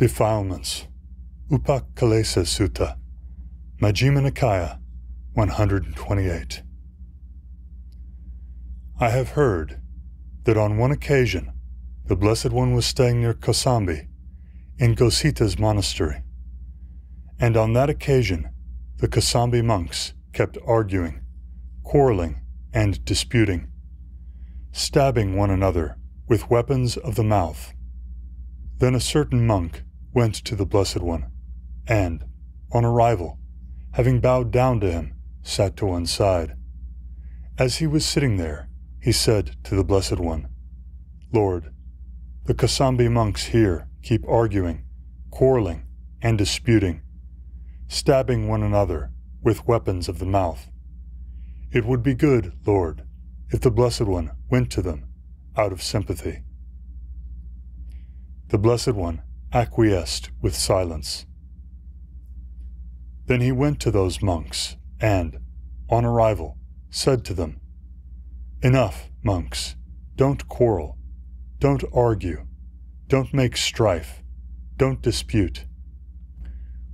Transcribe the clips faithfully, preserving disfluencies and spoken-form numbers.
Defilements, Upakkilesa Sutta, Majjhima Nikaya, one hundred twenty-eight. I have heard that on one occasion the Blessed One was staying near Kosambi, in Gosita's monastery, and on that occasion the Kosambi monks kept arguing, quarreling, and disputing, stabbing one another with weapons of the mouth. Then a certain monk went to the Blessed One, and, on arrival, having bowed down to him, sat to one side. As he was sitting there, he said to the Blessed One, "Lord, the Kosambi monks here keep arguing, quarreling, and disputing, stabbing one another with weapons of the mouth. It would be good, Lord, if the Blessed One went to them out of sympathy." The Blessed One acquiesced with silence. Then he went to those monks and, on arrival, said to them, "Enough, monks, don't quarrel, don't argue, don't make strife, don't dispute."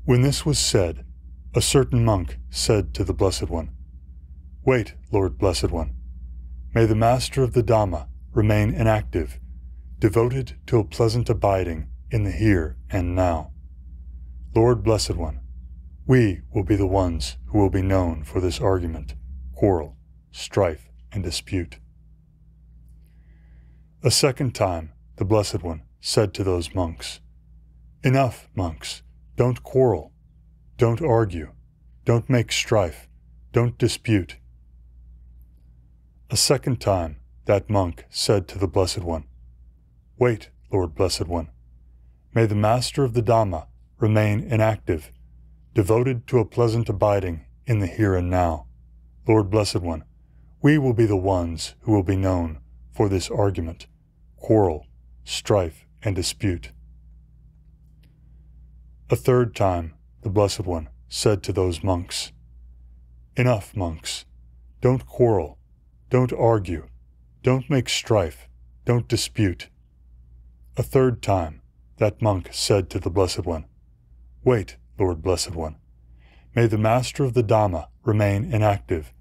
When this was said, a certain monk said to the Blessed One, "Wait, Lord Blessed One, may the master of the Dhamma remain inactive, devoted to a pleasant abiding in the here and now. Lord Blessed One, we will be the ones who will be known for this argument, quarrel, strife, and dispute." A second time the Blessed One said to those monks, "Enough, monks, don't quarrel, don't argue, don't make strife, don't dispute." A second time that monk said to the Blessed One, "Wait, Lord Blessed One, may the master of the Dhamma remain inactive, devoted to a pleasant abiding in the here and now. Lord Blessed One, we will be the ones who will be known for this argument, quarrel, strife, and dispute." A third time the Blessed One said to those monks, "Enough, monks, don't quarrel, don't argue, don't make strife, don't dispute." A third time that monk said to the Blessed One, "Wait, Lord Blessed One, may the master of the Dhamma remain inactive,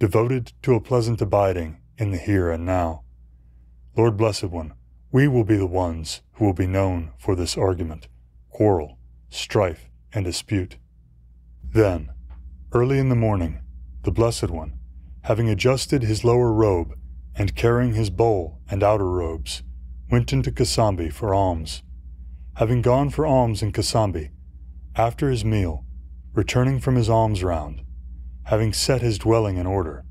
devoted to a pleasant abiding in the here and now. Lord Blessed One, we will be the ones who will be known for this argument, quarrel, strife, and dispute." Then, early in the morning, the Blessed One, having adjusted his lower robe and carrying his bowl and outer robes, went into Kosambi for alms. Having gone for alms in Kosambi, after his meal, returning from his alms round, having set his dwelling in order,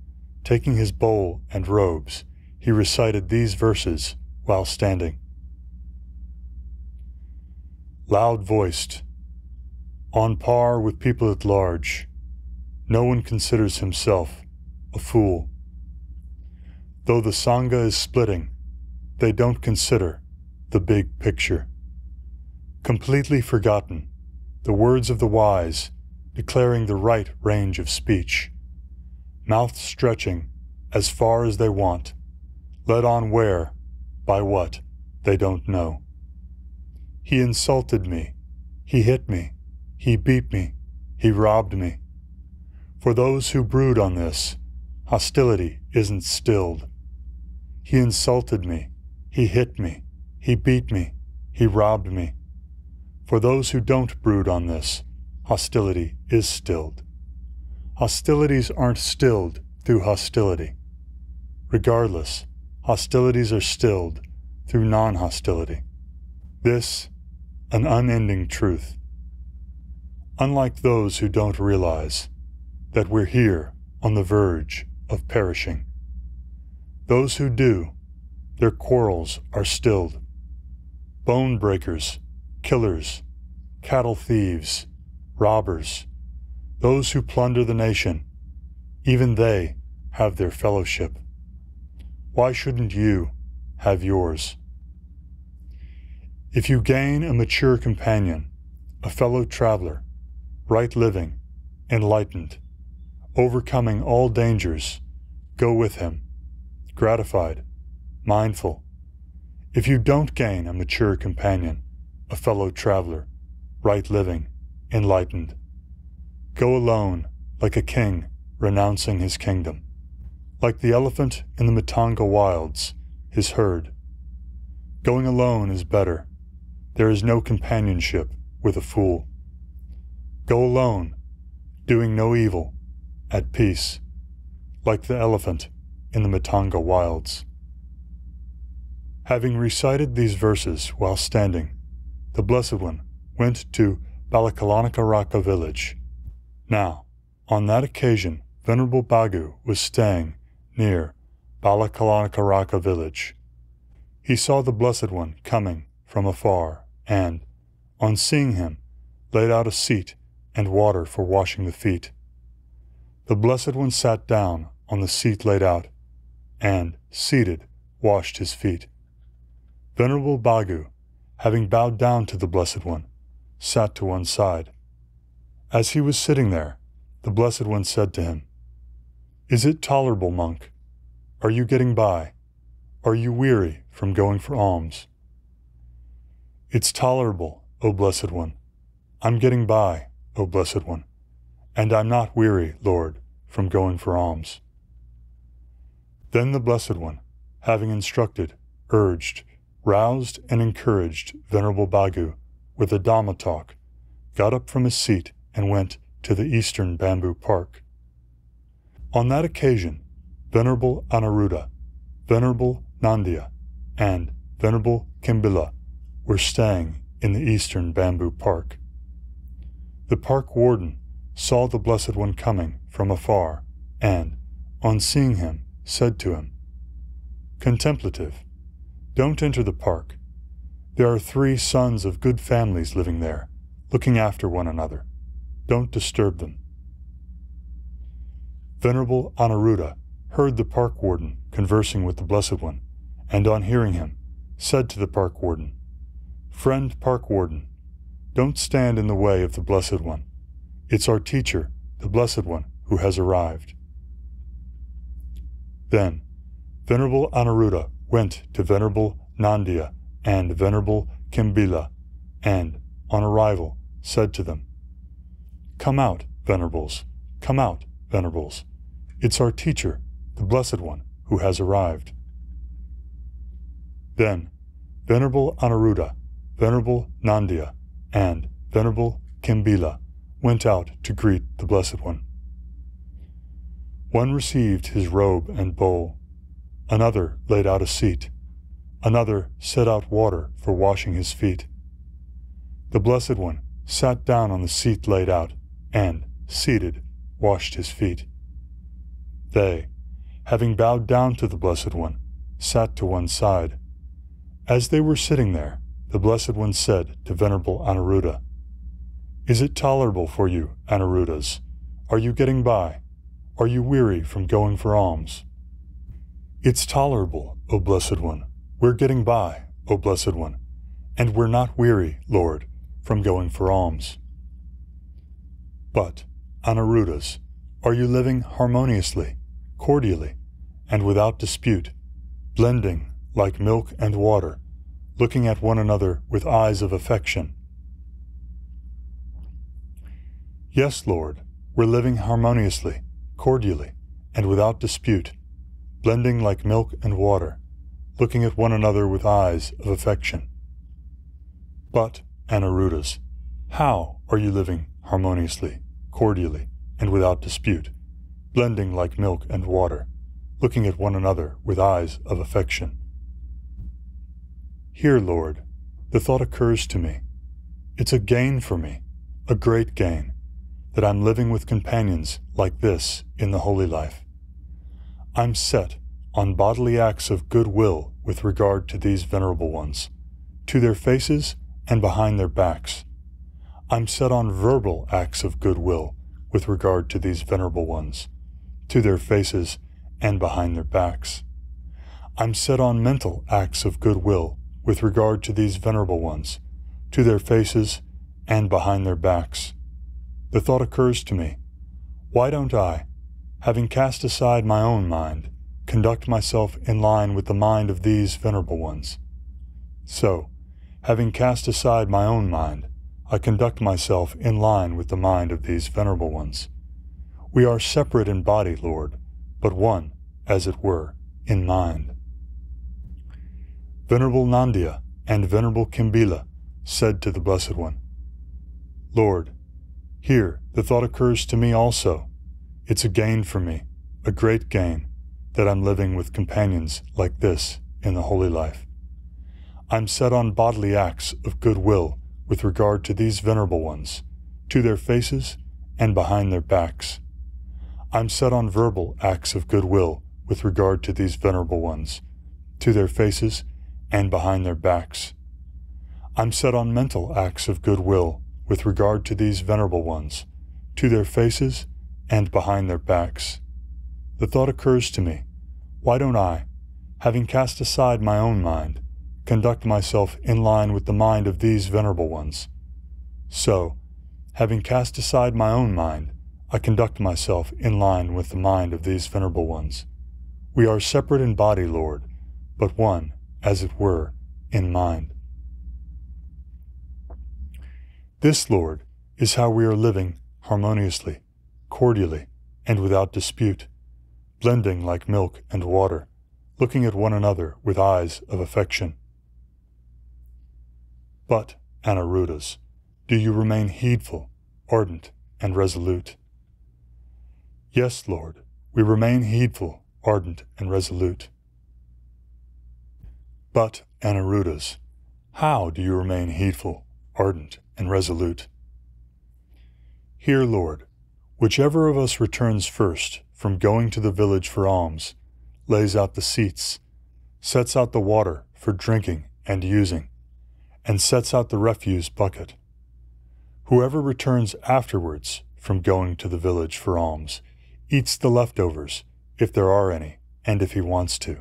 taking his bowl and robes, he recited these verses while standing. Loud-voiced, on par with people at large, no one considers himself a fool. Though the Sangha is splitting, they don't consider the big picture. Completely forgotten, the words of the wise, declaring the right range of speech, mouth stretching as far as they want, led on where, by what, they don't know. He insulted me, he hit me, he beat me, he robbed me. For those who brood on this, hostility isn't stilled. He insulted me, he hit me, he beat me, he robbed me. For those who don't brood on this, hostility is stilled. Hostilities aren't stilled through hostility. Regardless, hostilities are stilled through non-hostility. This, an unending truth. Unlike those who don't realize that we're here on the verge of perishing. Those who do, their quarrels are stilled. Bone breakers, killers, cattle thieves, robbers, those who plunder the nation, even they have their fellowship. Why shouldn't you have yours? If you gain a mature companion, a fellow traveler, right living, enlightened, overcoming all dangers, go with him, gratified, mindful. If you don't gain a mature companion, a fellow traveler, right living, enlightened. Go alone, like a king renouncing his kingdom, like the elephant in the Matanga wilds, his herd. Going alone is better. There is no companionship with a fool. Go alone, doing no evil, at peace, like the elephant in the Matanga wilds. Having recited these verses while standing, the Blessed One went to Balakalanakaraka village. Now, on that occasion, Venerable Bagu was staying near Balakalanakaraka village. He saw the Blessed One coming from afar and, on seeing him, laid out a seat and water for washing the feet. The Blessed One sat down on the seat laid out and, seated, washed his feet. Venerable Bagu, having bowed down to the Blessed One, sat to one side. As he was sitting there, the Blessed One said to him, "Is it tolerable, monk? Are you getting by? Are you weary from going for alms?" "It's tolerable, O Blessed One. I'm getting by, O Blessed One, and I'm not weary, Lord, from going for alms." Then the Blessed One, having instructed, urged, roused, and encouraged Venerable Bagu with a Dhamma talk, got up from his seat and went to the Eastern Bamboo Park. On that occasion, Venerable Anuruddha, Venerable Nandiya, and Venerable Kimbila were staying in the Eastern Bamboo Park. The park warden saw the Blessed One coming from afar and, on seeing him, said to him, "Contemplative, don't enter the park. There are three sons of good families living there, looking after one another. Don't disturb them." Venerable Anuruddha heard the park warden conversing with the Blessed One, and on hearing him, said to the park warden, "Friend park warden, don't stand in the way of the Blessed One. It's our teacher, the Blessed One, who has arrived." Then, Venerable Anuruddha went to Venerable Nandiya and Venerable Kimbila, and, on arrival, said to them, "Come out, Venerables, come out, Venerables. It's our teacher, the Blessed One, who has arrived." Then, Venerable Anuruddha, Venerable Nandiya, and Venerable Kimbila went out to greet the Blessed One. One received his robe and bowl, another laid out a seat, another set out water for washing his feet. The Blessed One sat down on the seat laid out and, seated, washed his feet. They, having bowed down to the Blessed One, sat to one side. As they were sitting there, the Blessed One said to Venerable Anuruddha, "Is it tolerable for you, Anuruddhas? Are you getting by? Are you weary from going for alms?" "It's tolerable, O Blessed One. We're getting by, O Blessed One, and we're not weary, Lord, from going for alms." "But, Anuruddhas, are you living harmoniously, cordially, and without dispute, blending like milk and water, looking at one another with eyes of affection?" "Yes, Lord, we're living harmoniously, cordially, and without dispute, blending like milk and water, looking at one another with eyes of affection." "But, Anuruddhas, how are you living harmoniously, cordially, and without dispute, blending like milk and water, looking at one another with eyes of affection?" "Here, Lord, the thought occurs to me. It's a gain for me, a great gain, that I'm living with companions like this in the holy life. I'm set on bodily acts of goodwill with regard to these venerable ones, to their faces and behind their backs. I'm set on verbal acts of goodwill with regard to these venerable ones, to their faces and behind their backs. I'm set on mental acts of goodwill with regard to these venerable ones, to their faces and behind their backs. The thought occurs to me, why don't I, having cast aside my own mind, conduct myself in line with the mind of these venerable ones? So, having cast aside my own mind, I conduct myself in line with the mind of these venerable ones. We are separate in body, Lord, but one, as it were, in mind. Venerable Nandiya and Venerable Kimbila said to the Blessed One, Lord, here the thought occurs to me also. It's a gain for me, a great gain, that I'm living with companions like this in the holy life. I'm set on bodily acts of goodwill with regard to these venerable ones, to their faces and behind their backs. I'm set on verbal acts of goodwill with regard to these venerable ones, to their faces and behind their backs. I'm set on mental acts of goodwill with regard to these venerable ones, to their faces and behind their backs. The thought occurs to me, why don't I, having cast aside my own mind, conduct myself in line with the mind of these venerable ones? So, having cast aside my own mind, I conduct myself in line with the mind of these venerable ones. We are separate in body, Lord, but one, as it were, in mind. This, Lord, is how we are living harmoniously, cordially, and without dispute, blending like milk and water, looking at one another with eyes of affection. But, Anuruddhas, do you remain heedful, ardent, and resolute? Yes, Lord, we remain heedful, ardent, and resolute. But, Anuruddhas, how do you remain heedful, ardent, and resolute? Here, Lord, whichever of us returns first from going to the village for alms, lays out the seats, sets out the water for drinking and using, and sets out the refuse bucket. Whoever returns afterwards from going to the village for alms eats the leftovers, if there are any, and if he wants to,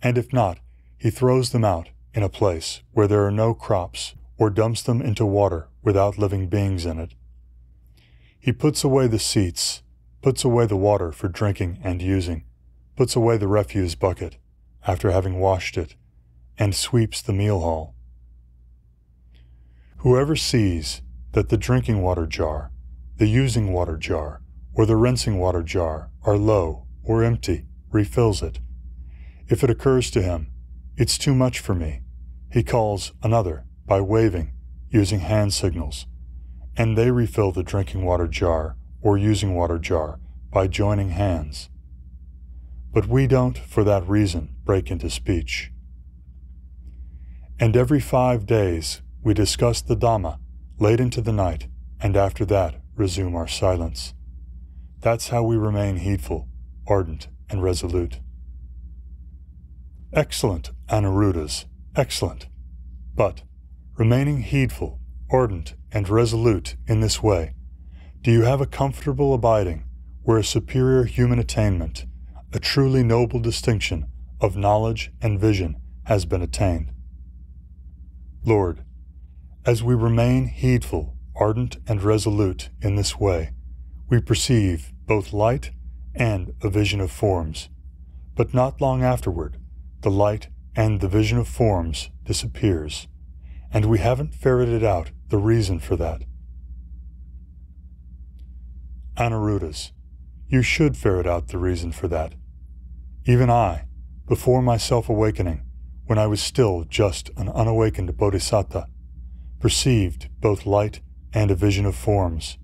and if not, he throws them out in a place where there are no crops, or dumps them into water without living beings in it. He puts away the seats, puts away the water for drinking and using, puts away the refuse bucket, after having washed it, and sweeps the meal hall. Whoever sees that the drinking water jar, the using water jar, or the rinsing water jar are low or empty, refills it. If it occurs to him, it's too much for me, he calls another by waving, using hand signals, and they refill the drinking water jar or using water jar by joining hands. But we don't, for that reason, break into speech. And every five days, we discuss the Dhamma late into the night, and after that resume our silence. That's how we remain heedful, ardent, and resolute. Excellent, Anuruddhas, excellent. But, remaining heedful, ardent, and resolute in this way, do you have a comfortable abiding where a superior human attainment, a truly noble distinction of knowledge and vision, has been attained? Lord, as we remain heedful, ardent, and resolute in this way, we perceive both light and a vision of forms, but not long afterward, the light and the vision of forms disappears, and we haven't ferreted out the reason for that. Anuruddhas, you should ferret out the reason for that. Even I, before my self-awakening, when I was still just an unawakened bodhisatta, perceived both light and a vision of forms.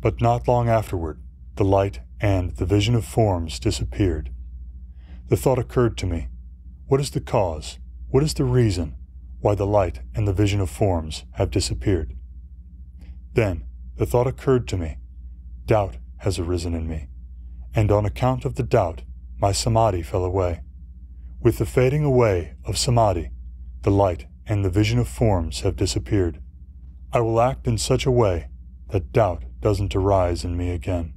But not long afterward, the light and the vision of forms disappeared. The thought occurred to me, what is the cause, what is the reason why the light and the vision of forms have disappeared? Then the thought occurred to me, doubt has arisen in me, and on account of the doubt, my samadhi fell away. With the fading away of samadhi, the light and the vision of forms have disappeared. I will act in such a way that doubt doesn't arise in me again.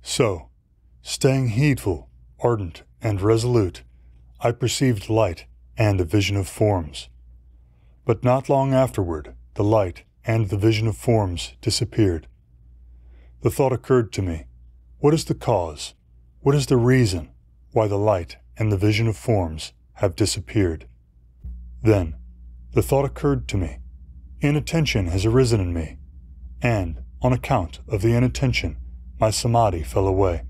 So, staying heedful, ardent, and resolute, I perceived light and a vision of forms. But not long afterward, the light and the vision of forms disappeared. The thought occurred to me, what is the cause, what is the reason why the light and the vision of forms have disappeared? Then, the thought occurred to me, inattention has arisen in me, and, on account of the inattention, my samadhi fell away.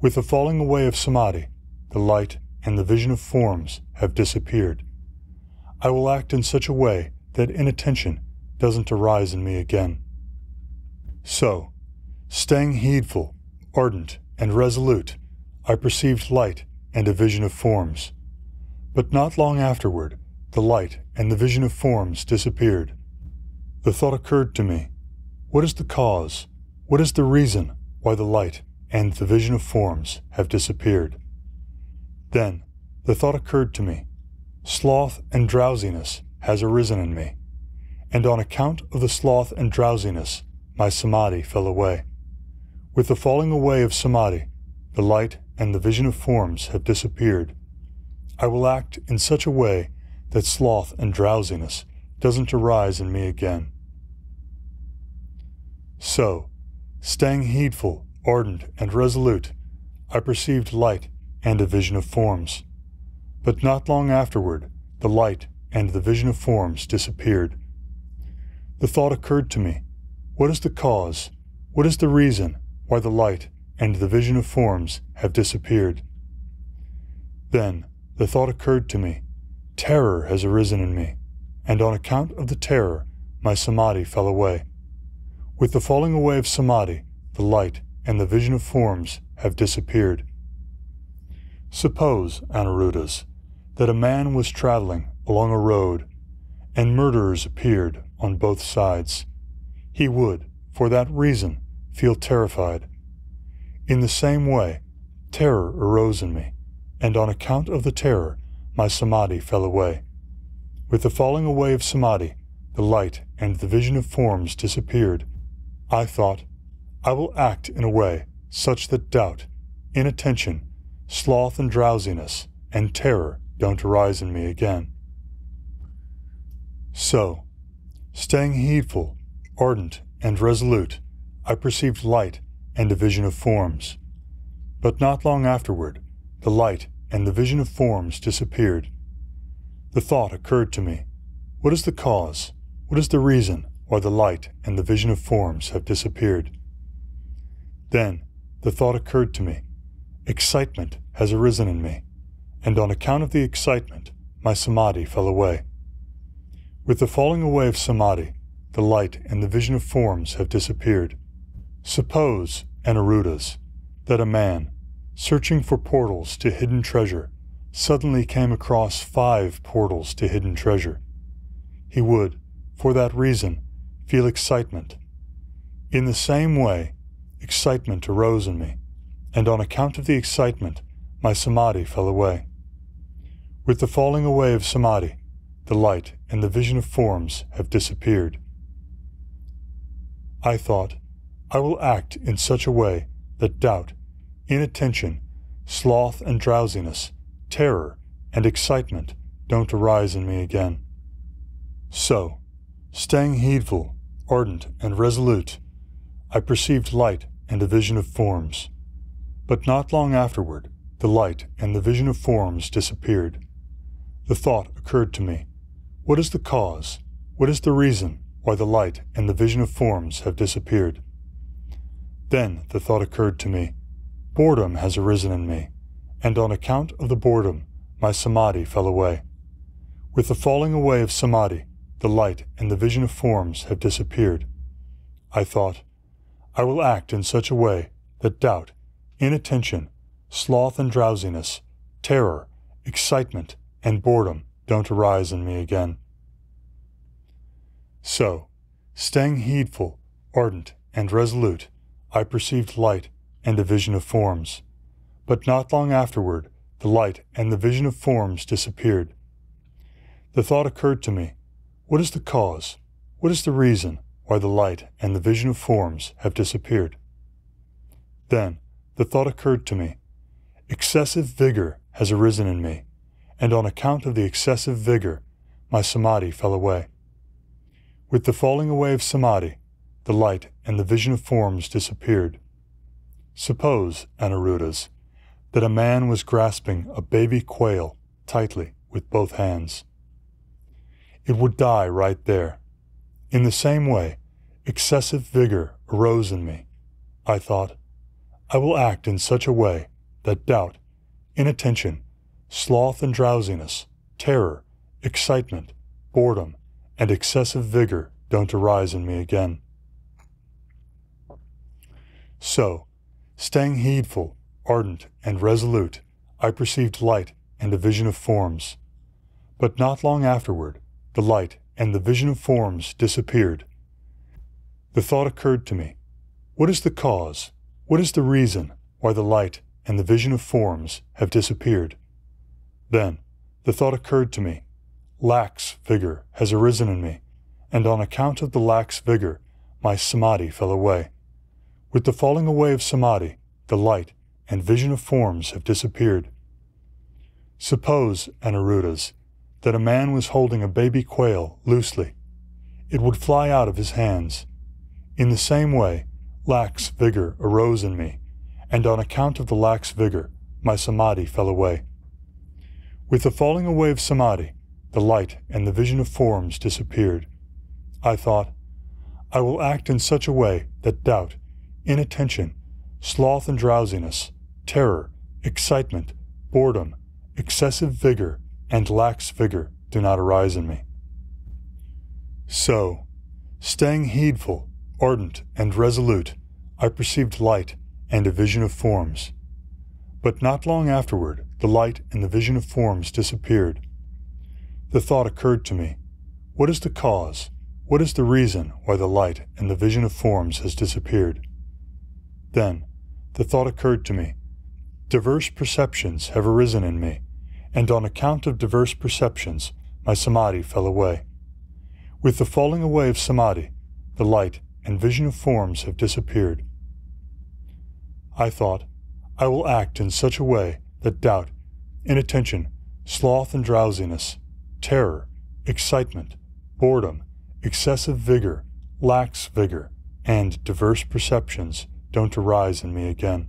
With the falling away of samadhi, the light and the vision of forms have disappeared. I will act in such a way that inattention doesn't arise in me again. So, staying heedful, ardent, and resolute, I perceived light and a vision of forms. But not long afterward, the light and the vision of forms disappeared. The thought occurred to me, what is the cause, what is the reason why the light and the vision of forms have disappeared? Then, the thought occurred to me, sloth and drowsiness has arisen in me, and on account of the sloth and drowsiness, my samadhi fell away. With the falling away of samadhi, the light and the vision of forms have disappeared. I will act in such a way that sloth and drowsiness doesn't arise in me again. So, staying heedful, ardent, and resolute, I perceived light and a vision of forms. But not long afterward, the light and the vision of forms disappeared. The thought occurred to me, what is the cause, what is the reason why the light and the vision of forms have disappeared? Then the thought occurred to me, terror has arisen in me, and on account of the terror, my samadhi fell away. With the falling away of samadhi, the light and the vision of forms have disappeared. Suppose, Anuruddhas, that a man was traveling along a road, and murderers appeared on both sides. He would, for that reason, feel terrified. In the same way, terror arose in me, and on account of the terror, my samadhi fell away. With the falling away of samadhi, the light and the vision of forms disappeared. I thought, I will act in a way such that doubt, inattention, sloth and drowsiness, and terror don't arise in me again. So, staying heedful, ardent, and resolute, I perceived light and a vision of forms. But not long afterward, the light and the vision of forms disappeared. The thought occurred to me, what is the cause, what is the reason why the light and the vision of forms have disappeared? Then the thought occurred to me, excitement has arisen in me, and on account of the excitement, my samadhi fell away. With the falling away of samadhi, the light and the vision of forms have disappeared. Suppose, Anuruddhas, that a man, searching for portals to hidden treasure, suddenly came across five portals to hidden treasure. He would, for that reason, feel excitement. In the same way, excitement arose in me, and on account of the excitement, my samadhi fell away. With the falling away of samadhi, the light and the vision of forms have disappeared. I thought, I will act in such a way that doubt, inattention, sloth and drowsiness, terror and excitement don't arise in me again. So, staying heedful, ardent and resolute, I perceived light and a vision of forms. But not long afterward, the light and the vision of forms disappeared. The thought occurred to me, what is the cause, what is the reason why the light and the vision of forms have disappeared? Then the thought occurred to me, boredom has arisen in me, and on account of the boredom, my samadhi fell away. With the falling away of samadhi, the light and the vision of forms have disappeared. I thought, I will act in such a way that doubt, inattention, sloth and drowsiness, terror, excitement, and boredom don't arise in me again. So, staying heedful, ardent, and resolute, I perceived light and a vision of forms. But not long afterward, the light and the vision of forms disappeared. The thought occurred to me, what is the cause, what is the reason why the light and the vision of forms have disappeared? Then, the thought occurred to me, excessive vigor has arisen in me, and on account of the excessive vigor, my samadhi fell away. With the falling away of samadhi, the light and the vision of forms disappeared. Suppose, Anuruddhas, that a man was grasping a baby quail tightly with both hands. it would die right there. In the same way, excessive vigor arose in me. I thought, I will act in such a way that doubt, inattention, sloth and drowsiness, terror, excitement, boredom, and excessive vigor don't arise in me again. So, staying heedful, ardent, and resolute, I perceived light and a vision of forms. But not long afterward, the light and the vision of forms disappeared. The thought occurred to me, what is the cause, what is the reason why the light and the vision of forms have disappeared? Then, the thought occurred to me, lax vigor has arisen in me, and on account of the lax vigor, my samadhi fell away. With the falling away of samadhi, the light and vision of forms have disappeared. Suppose, Anuruddhas, that a man was holding a baby quail loosely. It would fly out of his hands. In the same way, lax vigor arose in me, and on account of the lax vigor, my samadhi fell away. With the falling away of samadhi, the light and the vision of forms disappeared. I thought, I will act in such a way that doubt, inattention, sloth and drowsiness, terror, excitement, boredom, excessive vigor, and lax vigor do not arise in me. So, staying heedful, ardent, and resolute, I perceived light and a vision of forms. But not long afterward, the light and the vision of forms disappeared. The thought occurred to me, what is the cause, what is the reason why the light and the vision of forms has disappeared? Then, the thought occurred to me, diverse perceptions have arisen in me, and on account of diverse perceptions, my samadhi fell away. With the falling away of samadhi, the light and vision of forms have disappeared. I thought, I will act in such a way that doubt, inattention, sloth and drowsiness, terror, excitement, boredom, excessive vigor, lax vigor, and diverse perceptions don't arise in me again.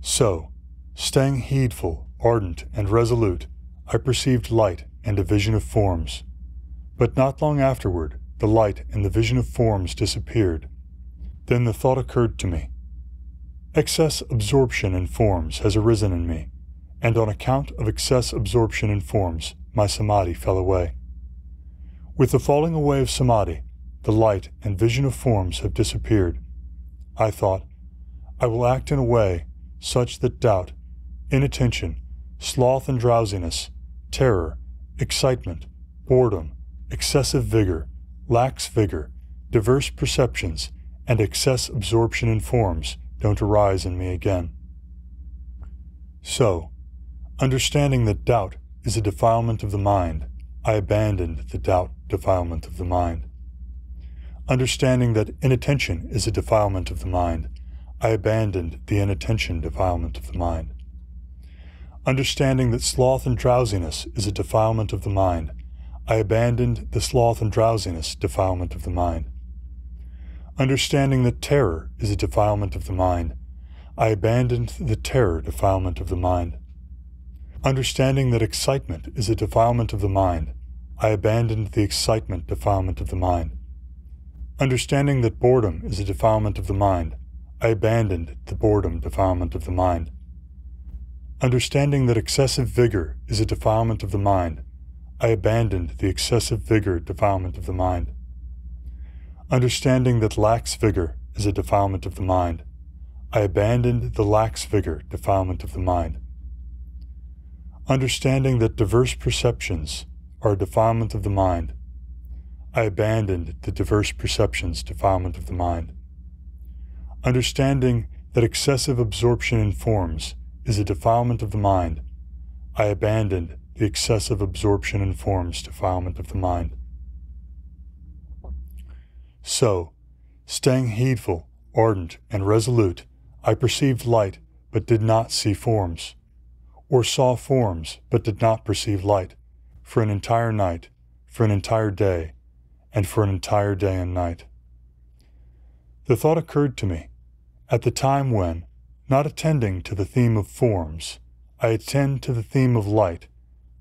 So, staying heedful, ardent, and resolute, I perceived light and a vision of forms. But not long afterward, the light and the vision of forms disappeared. Then the thought occurred to me, excess absorption in forms has arisen in me, and on account of excess absorption in forms, my samadhi fell away. With the falling away of samadhi, the light and vision of forms have disappeared. I thought, I will act in a way such that doubt, inattention, sloth and drowsiness, terror, excitement, boredom, excessive vigor, lax vigor, diverse perceptions, and excess absorption in forms don't arise in me again. So, understanding that doubt is a defilement of the mind, I abandoned the doubt defilement of the mind. Understanding that inattention is a defilement of the mind, I abandoned the inattention defilement of the mind. Understanding that sloth and drowsiness is a defilement of the mind, I abandoned the sloth and drowsiness defilement of the mind. Understanding that terror is a defilement of the mind, I abandoned the terror defilement of the mind. Understanding that excitement is a defilement of the mind, I abandoned the excitement defilement of the mind. Understanding that boredom is a defilement of the mind, I abandoned the boredom defilement of the mind. Understanding that excessive vigor is a defilement of the mind, I abandoned the excessive vigor defilement of the mind. Understanding that lax vigor is a defilement of the mind, I abandoned the lax vigor defilement of the mind. Understanding that diverse perceptions are a defilement of the mind, I abandoned the diverse perceptions defilement of the mind. Understanding that excessive absorption in forms is a defilement of the mind, I abandoned the excessive absorption in forms defilement of the mind. So, staying heedful, ardent, and resolute, I perceived light but did not see forms, or saw forms but did not perceive light, for an entire night, for an entire day, and for an entire day and night. The thought occurred to me, at the time when, not attending to the theme of forms, I attend to the theme of light,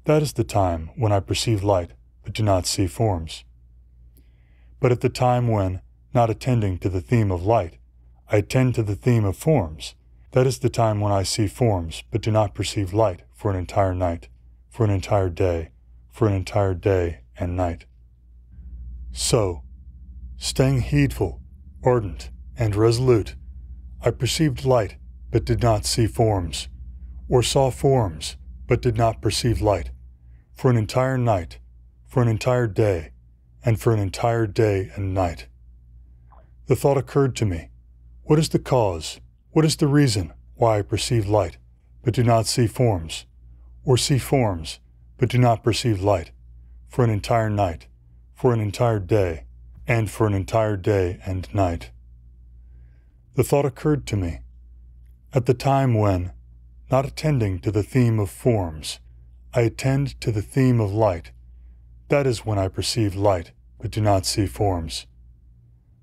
That is the time when I perceive light, but do not see forms. But at the time when, not attending to the theme of light, I attend to the theme of forms, that is the time when I see forms, but do not perceive light for an entire night, for an entire day, for an entire day and night. So, staying heedful, ardent, and resolute, I perceived light, but did not see forms, or saw forms, but did not perceive light, for an entire night, for an entire day, and for an entire day and night. The thought occurred to me, what is the cause, what is the reason why I perceive light, but do not see forms, or see forms, but do not perceive light, for an entire night, for an entire day, and for an entire day and night. The thought occurred to me, at the time when, not attending to the theme of forms, I attend to the theme of light, that is when I perceive light, but do not see forms.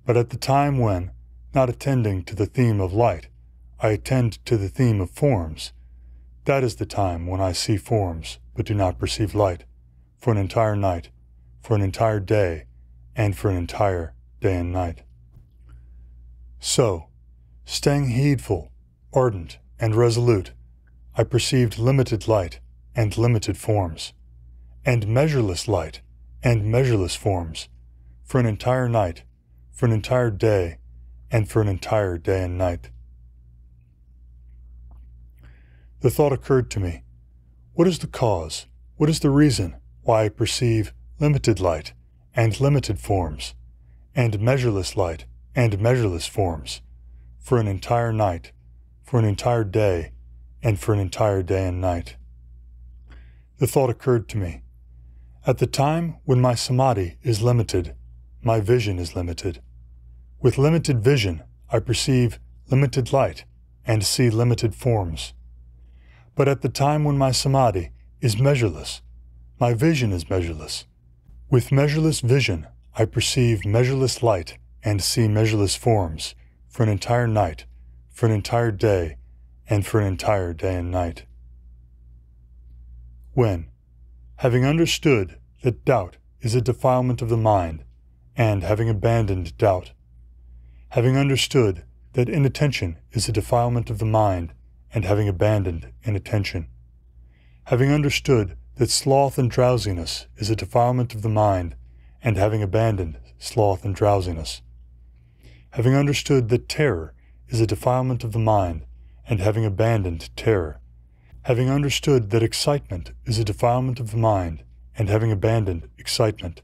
But at the time when, not attending to the theme of light, I attend to the theme of forms, that is the time when I see forms, but do not perceive light, for an entire night, for an entire day, and for an entire day and night. So, staying heedful, ardent, and resolute, I perceived limited light and limited forms, and measureless light and measureless forms, for an entire night, for an entire day, and for an entire day and night. The thought occurred to me, what is the cause, what is the reason why I perceive limited light and limited forms, and measureless light and measureless forms, for an entire night, for an entire day, and for an entire day and night? The thought occurred to me, at the time when my samadhi is limited, my vision is limited. With limited vision, I perceive limited light and see limited forms. But at the time when my samadhi is measureless, my vision is measureless. With measureless vision, I perceive measureless light and see measureless forms, for an entire night, for an entire day, and for an entire day and night. When, having understood that doubt is a defilement of the mind, and having abandoned doubt, having understood that inattention is a defilement of the mind, and having abandoned inattention, having understood that sloth and drowsiness is a defilement of the mind, and having abandoned sloth and drowsiness, having understood that terror is a defilement of the mind, and having abandoned terror, having understood that excitement is a defilement of the mind, and having abandoned excitement,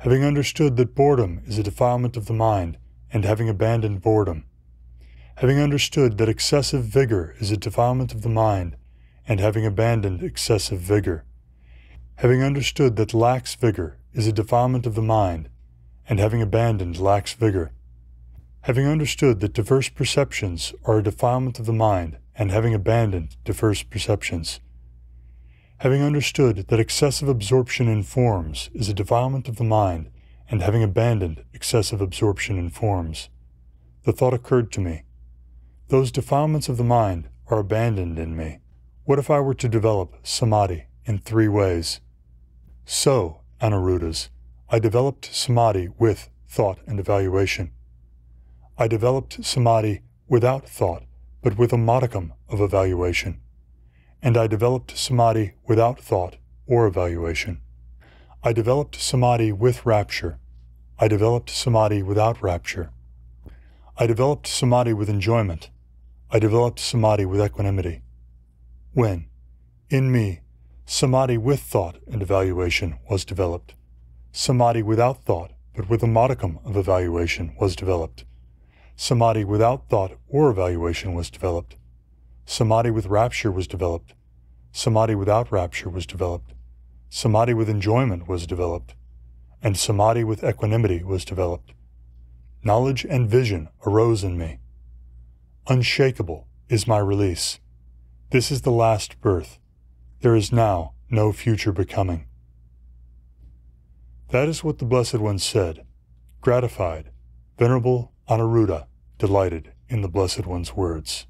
having understood that boredom is a defilement of the mind, and having abandoned boredom, having understood that excessive vigor is a defilement of the mind, and having abandoned excessive vigor, having understood that lax vigor is a defilement of the mind, and having abandoned lax vigor, having understood that diverse perceptions are a defilement of the mind, and having abandoned diverse perceptions, having understood that excessive absorption in forms is a defilement of the mind, and having abandoned excessive absorption in forms. The thought occurred to me, those defilements of the mind are abandoned in me. What if I were to develop samadhi in three ways? So, Anuruddhas, I developed samadhi with thought and evaluation. I developed samadhi without thought, but with a modicum of evaluation, and I developed samadhi without thought or evaluation. I developed samadhi with rapture. I developed samadhi without rapture. I developed samadhi with enjoyment. I developed samadhi with equanimity. When, in me, samadhi with thought and evaluation was developed, samadhi without thought, but with a modicum of evaluation was developed, samadhi without thought or evaluation was developed, samadhi with rapture was developed, samadhi without rapture was developed, samadhi with enjoyment was developed, and samadhi with equanimity was developed. Knowledge and vision arose in me. Unshakable is my release. This is the last birth. There is now no future becoming. That is what the Blessed One said, gratified, venerable Anuruddha, delighted in the Blessed One's words.